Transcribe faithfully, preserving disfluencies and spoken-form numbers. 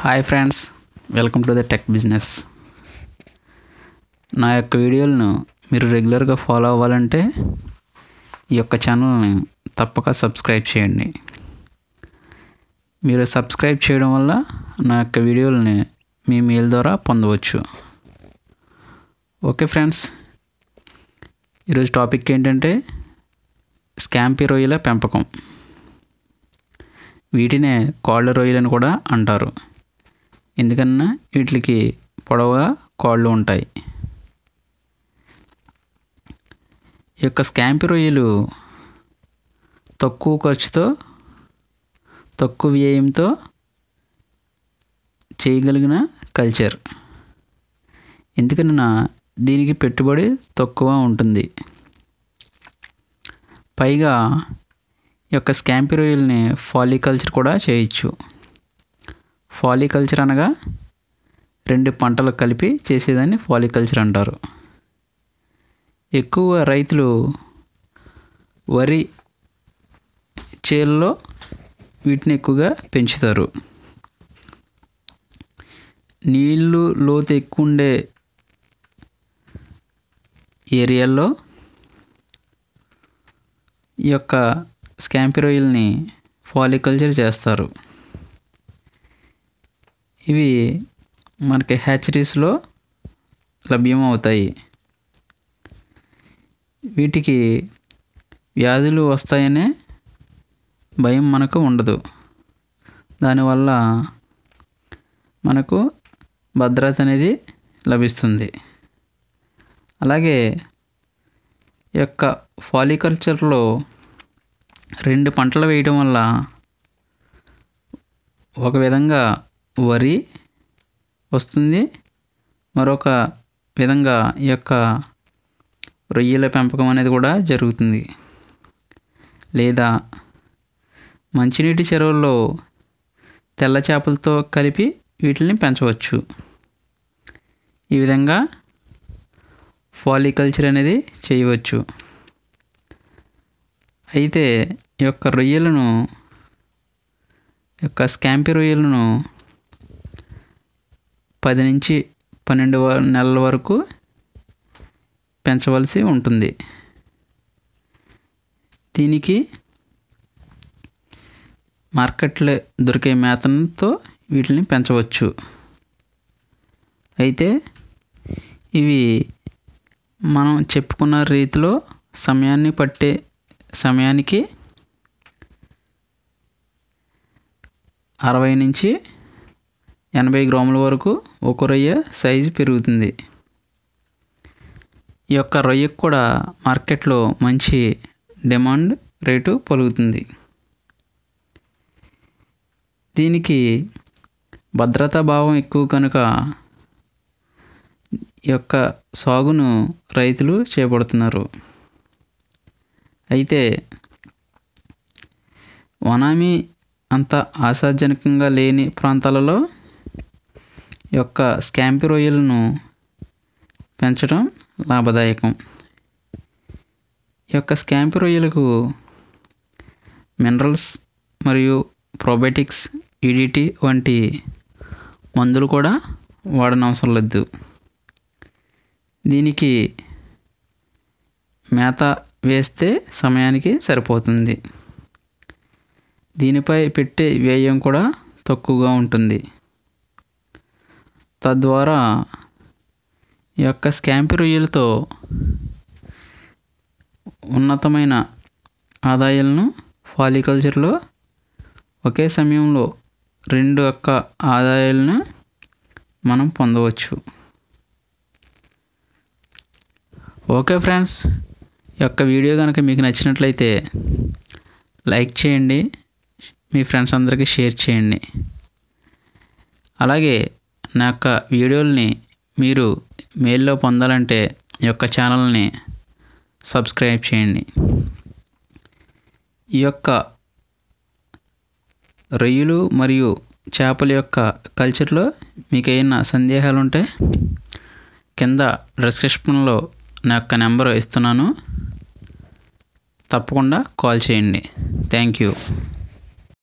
Hi friends, welcome to the tech business. నా యొక్క వీడియోలను మీరు రెగ్యులర్గా ఫాలో అవ్వాలంటే ఈ యొక్క ఛానల్ని తప్పక సబ్స్క్రైబ్ చేయండి. మీరు సబ్స్క్రైబ్ చేయడం వల్ల నా యొక్క వీడియోలని మీ మెయిల్ ద్వారా పొందవచ్చు. ఓకే ఫ్రెండ్స్, ఈరోజు టాపిక్ ఏంటంటే స్కాంపి రొయ్యల పెంపకం. వీటినే కాళ్ళ రొయ్యలని కూడా అంటారు. ఎందుకన్నా వీటికి పొడవుగా కాళ్ళు ఉంటాయి. ఈ యొక్క స్కాంపి రొయ్యలు తక్కువ ఖర్చుతో తక్కువ వ్యయంతో చేయగలిగిన కల్చర్. ఎందుకన్నా దీనికి పెట్టుబడి తక్కువ ఉంటుంది. పైగా ఈ యొక్క స్కాంపి రొయ్యల్ని ఫాలికల్చర్ కూడా చేయొచ్చు. ఫాలికల్చర్ అనగా రెండు పంటలు కలిపి చేసేదాన్ని ఫాలికల్చర్ అంటారు. ఎక్కువ రైతులు వరి చేల్లో వీటిని ఎక్కువగా పెంచుతారు. నీళ్ళు లోతు ఎక్కువ ఉండే ఏరియాల్లో ఈ యొక్క స్కాంపి రొయ్యల్ని ఫాలికల్చర్ చేస్తారు. ఇవి మనకి హ్యాచరీస్లో లభ్యమవుతాయి. వీటికి వ్యాధులు వస్తాయనే భయం మనకు ఉండదు. దానివల్ల మనకు భద్రత అనేది లభిస్తుంది. అలాగే ఈ యొక్క ఫాలికల్చర్లో రెండు పంటలు వేయడం వల్ల ఒక విధంగా వరి వస్తుంది, మరొక విధంగా ఈ యొక్క రొయ్యల పెంపకం అనేది కూడా జరుగుతుంది. లేదా మంచినీటి చెరువుల్లో తెల్ల చేపలతో కలిపి వీటిని పెంచవచ్చు. ఈ విధంగా ఫాలికల్చర్ అనేది చేయవచ్చు. అయితే ఈ యొక్క రొయ్యలను ఈ యొక్క స్కాంపి రొయ్యలను పది నుంచి పన్నెండు నెలల వరకు పెంచవలసి ఉంటుంది. దీనికి మార్కెట్లో దొరికే మేతతో వీటిని పెంచవచ్చు. అయితే ఇవి మనం చెప్పుకున్న రీతిలో సమయాన్ని పట్టే సమయానికి అరవై నుంచి ఎనభై గ్రాముల వరకు ఒక రొయ్య సైజు పెరుగుతుంది. ఈ యొక్క రొయ్యకు కూడా మార్కెట్లో మంచి డిమాండ్ రేటు పలుకుతుంది. దీనికి భద్రతా భావం ఎక్కువ కనుక ఈ యొక్క సాగును రైతులు చేపడుతున్నారు. అయితే వనామీ అంత ఆశాజనకంగా లేని ప్రాంతాలలో ఈ యొక్క స్కాంపి రొయ్యలను పెంచడం లాభదాయకం. ఈ యొక్క స్కాంపి రొయ్యలకు మినరల్స్ మరియు ప్రోబయోటిక్స్, ఈడిటి వంటి మందులు కూడా వాడనవసరం లేదు. దీనికి మేత వేస్తే సమయానికి సరిపోతుంది. దీనిపై పెట్టే వ్యయం కూడా తక్కువగా ఉంటుంది. తద్వారా ఈ యొక్క స్కాంపి రొయ్యలతో ఉన్నతమైన ఆదాయాలను ఫాలికల్చర్లో ఒకే సమయంలో రెండు యొక్క ఆదాయాలను మనం పొందవచ్చు. ఓకే ఫ్రెండ్స్, ఈ యొక్క వీడియో కనుక మీకు నచ్చినట్లయితే లైక్ చేయండి, మీ ఫ్రెండ్స్ అందరికీ షేర్ చేయండి. అలాగే నా యొక్క వీడియోల్ని మీరు మెయిల్లో పొందాలంటే ఈ యొక్క ఛానల్ని సబ్స్క్రైబ్ చేయండి. ఈ యొక్క రొయ్యలు మరియు చేపల యొక్క కల్చర్లో మీకు ఏమైనా సందేహాలు ఉంటే కింద డిస్క్రిప్షన్లో నా యొక్క నెంబర్ ఇస్తున్నాను. తప్పకుండా కాల్ చేయండి. Thank you.